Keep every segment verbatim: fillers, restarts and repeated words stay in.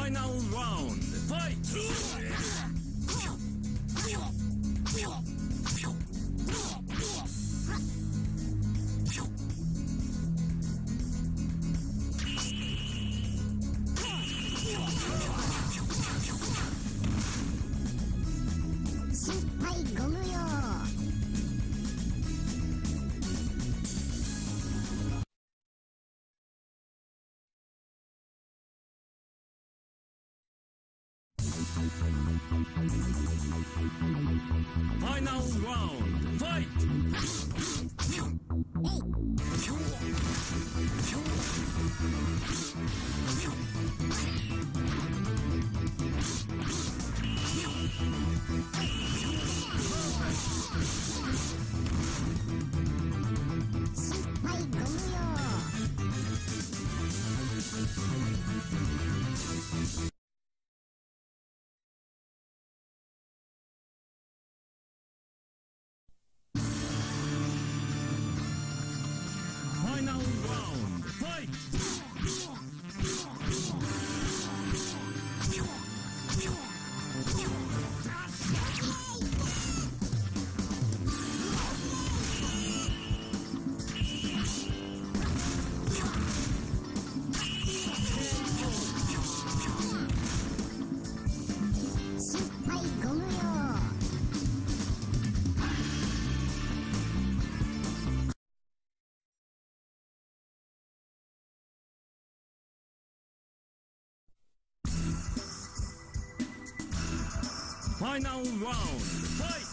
Final round, fight! Final round, fight!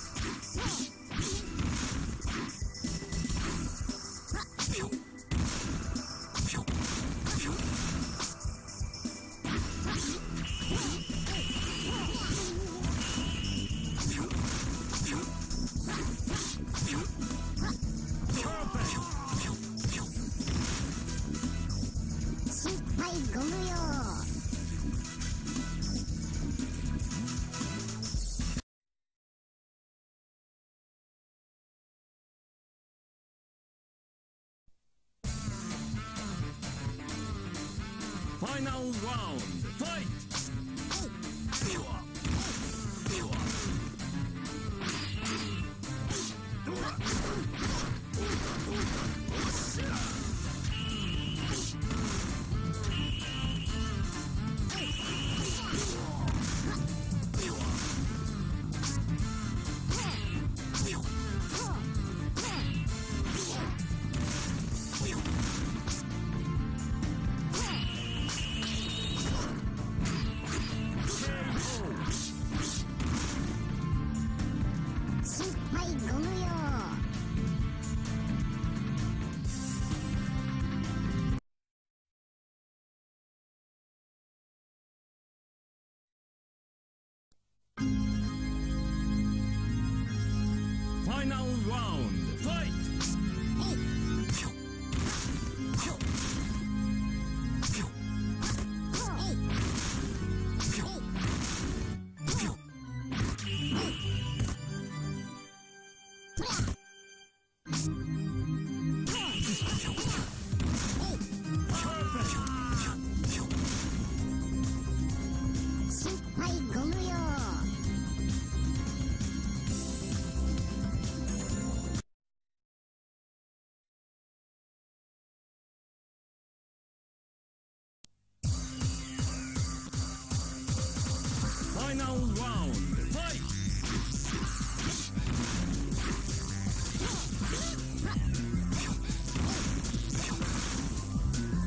Final round, fight! Final round, fight! Final round, fight!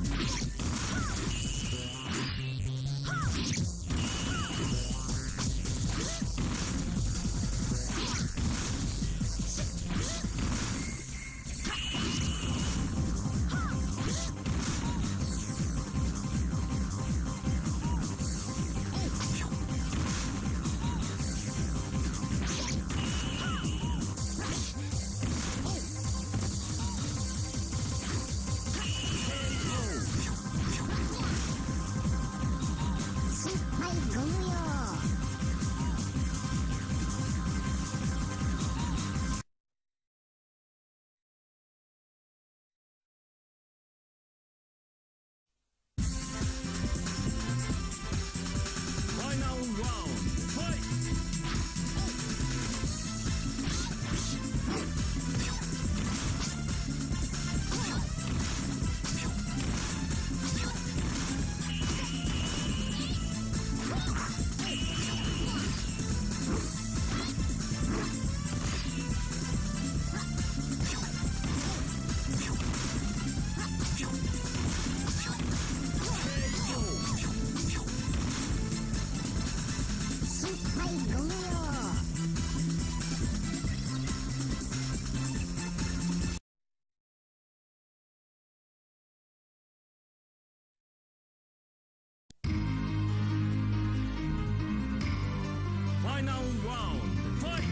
Final round, fight!